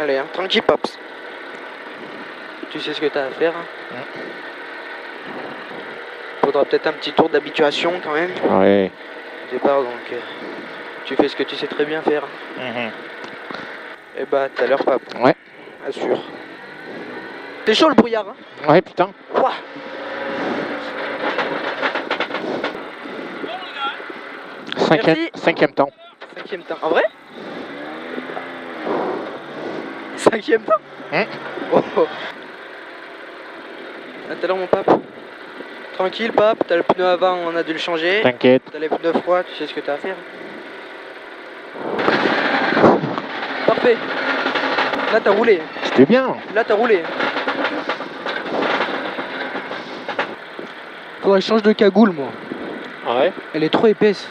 Allez, hein, tranquille, Pops. Tu sais ce que t'as à faire. Hein. Faudra peut-être un petit tour d'habituation quand même. Ouais. Au départ, donc, tu fais ce que tu sais très bien faire. Et bah, tout à l'heure, Pape. Ouais. Assure. C'est chaud le brouillard, hein. Ouais, putain. Ouah. Cinquième temps. En vrai? Cinquième temps? Oh, oh. À tout à l'heure, mon Pape. Tranquille, Pape, t'as le pneu avant, on a dû le changer. T'inquiète. T'as les pneus froids, tu sais ce que t'as à faire. Parfait. Là, t'as roulé. C'était bien. Là, t'as roulé. Faudrait que je change de cagoule, moi. Ah ouais? Elle est trop épaisse.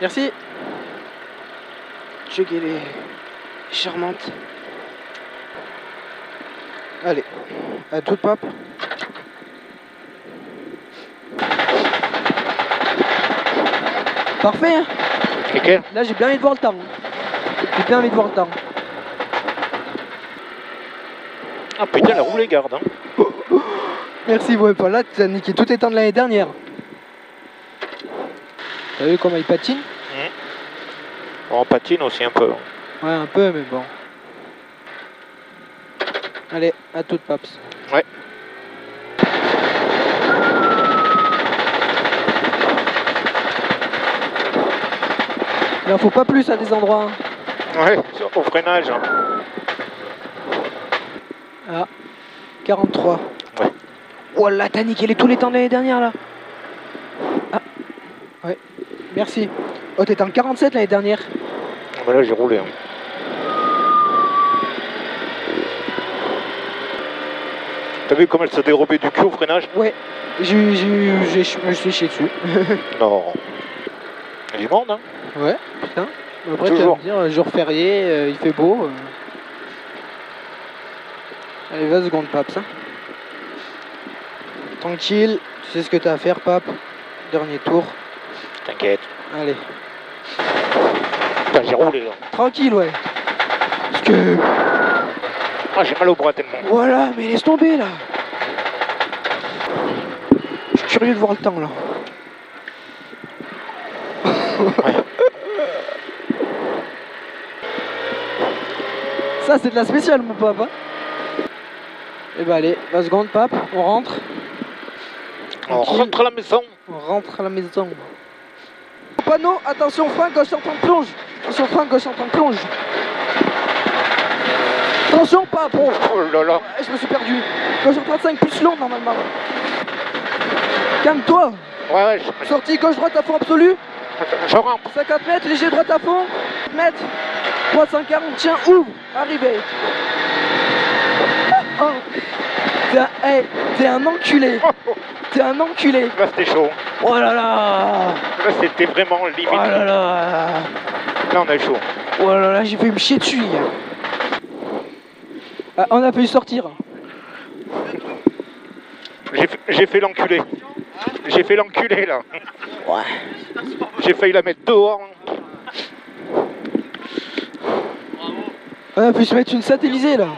Merci. Check, elle est charmante. Allez, à toute, Pape. Parfait, hein. Okay. Là, j'ai bien envie de voir le temps. Ah putain, la roue les garde, hein. Merci, ouais, pas là, t'as niqué tous les temps de l'année dernière. T'as vu comment il patine? On patine aussi un peu. Ouais, un peu, mais bon. Allez, à toute, Paps. Ouais. Il n'en faut pas plus à des endroits. Hein. Ouais, au freinage. Hein. Ah, 43. Ouais. Oh là, t'as niqué tous les temps de l'année dernière, là. Ah, ouais, merci. Oh, t'étais en 47 l'année dernière. Bah là, j'ai roulé. Hein. T'as vu comment elle s'est dérobée du cul au freinage? Ouais, je me suis chié dessus. Non. Elle est morte, hein? Ouais, putain. Après, tu vas me dire, jour férié, il fait beau. Allez, 20 secondes, Pape, ça. Tranquille, tu sais ce que t'as à faire, Pape. Dernier tour. T'inquiète. Allez. Putain, j'ai roulé, là. Tranquille, ouais. Parce que... Ah, j'ai mal au bras tellement. Voilà, mais laisse tomber là. Je suis curieux de voir le temps là. Ouais. Ça c'est de la spéciale mon Pape. Et bah allez, 20 secondes Pape, on rentre. On rentre à la maison. Panneau, attention frein gauche sortant de plonge. Attention, Pape! Oh là là! Je me suis perdu! Gauche 35 plus long normalement! Calme-toi! Ouais, je... Sortie gauche droite à fond absolu! Je rentre! 50 mètres, léger droite à fond! 50 mètres! 340, tiens, ouvre! Arrivé! Oh, oh. T'es un enculé! T'es un enculé! Là c'était chaud! Oh là là! Là c'était vraiment limite! Oh là là! Là on a chaud! Oh là là, j'ai failli me chier dessus! Ah, on a failli sortir. J'ai fait l'enculé. Là. Ouais. J'ai failli la mettre dehors. Bravo. On a pu se mettre une satellisée là.